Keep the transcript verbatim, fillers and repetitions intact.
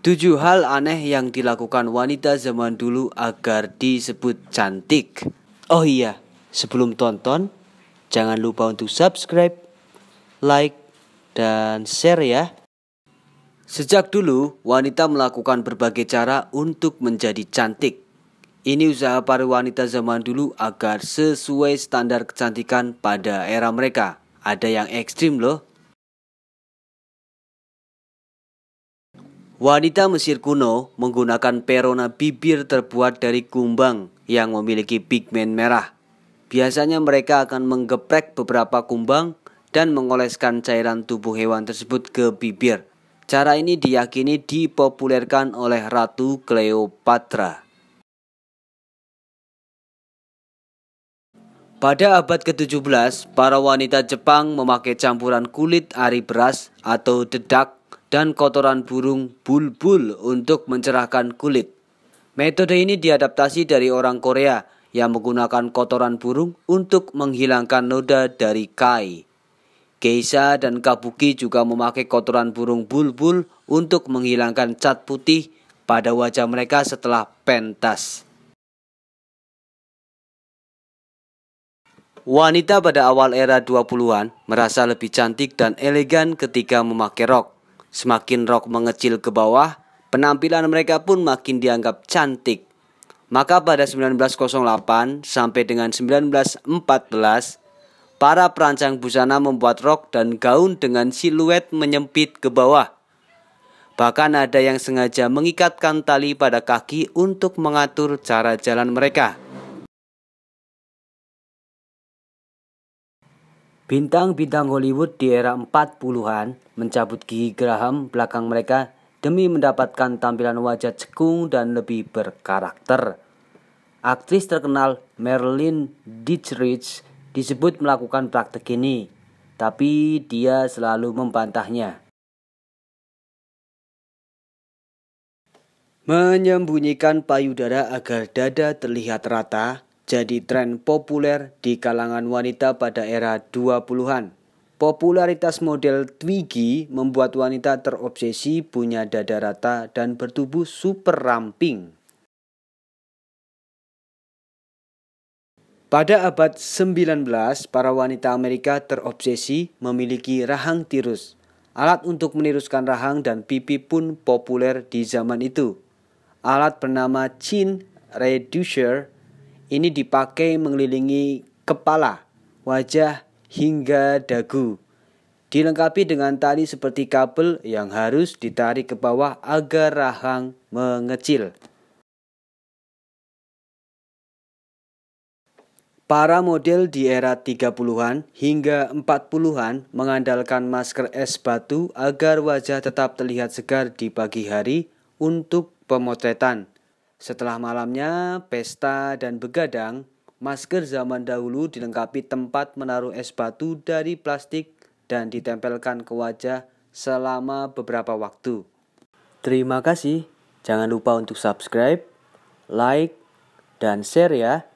Tujuh hal aneh yang dilakukan wanita zaman dulu agar disebut cantik. Oh iya, sebelum tonton, jangan lupa untuk subscribe, like, dan share ya. Sejak dulu, wanita melakukan berbagai cara untuk menjadi cantik. Ini usaha para wanita zaman dulu agar sesuai standar kecantikan pada era mereka. Ada yang ekstrim loh. Wanita Mesir kuno menggunakan perona bibir terbuat dari kumbang yang memiliki pigmen merah. Biasanya mereka akan menggeprek beberapa kumbang dan mengoleskan cairan tubuh hewan tersebut ke bibir. Cara ini diyakini dipopulerkan oleh Ratu Cleopatra. Pada abad ketujuh belas, para wanita Jepang memakai campuran kulit ari beras atau dedak dan kotoran burung bulbul untuk mencerahkan kulit. Metode ini diadaptasi dari orang Korea yang menggunakan kotoran burung untuk menghilangkan noda dari kai. Geisha dan kabuki juga memakai kotoran burung bulbul untuk menghilangkan cat putih pada wajah mereka setelah pentas. Wanita pada awal era dua puluhan merasa lebih cantik dan elegan ketika memakai rok. Semakin rok mengecil ke bawah, penampilan mereka pun makin dianggap cantik. Maka pada seribu sembilan ratus delapan sampai dengan seribu sembilan ratus empat belas, para perancang busana membuat rok dan gaun dengan siluet menyempit ke bawah. Bahkan ada yang sengaja mengikatkan tali pada kaki untuk mengatur cara jalan mereka. Bintang-bintang Hollywood di era empat puluhan mencabut gigi geraham belakang mereka demi mendapatkan tampilan wajah cekung dan lebih berkarakter. Aktris terkenal Marlene Dietrich disebut melakukan praktek ini, tapi dia selalu membantahnya. Menyembunyikan payudara agar dada terlihat rata jadi tren populer di kalangan wanita pada era dua puluhan. Popularitas model Twiggy membuat wanita terobsesi punya dada rata dan bertubuh super ramping. Pada abad sembilan belas, para wanita Amerika terobsesi memiliki rahang tirus. Alat untuk meniruskan rahang dan pipi pun populer di zaman itu. Alat bernama chin reducer ini dipakai mengelilingi kepala, wajah, hingga dagu. Dilengkapi dengan tali seperti kabel yang harus ditarik ke bawah agar rahang mengecil. Para model di era tiga puluhan hingga empat puluhan mengandalkan masker es batu agar wajah tetap terlihat segar di pagi hari untuk pemotretan. Setelah malamnya, pesta dan begadang, masker zaman dahulu dilengkapi tempat menaruh es batu dari plastik dan ditempelkan ke wajah selama beberapa waktu. Terima kasih. Jangan lupa untuk subscribe, like, dan share ya.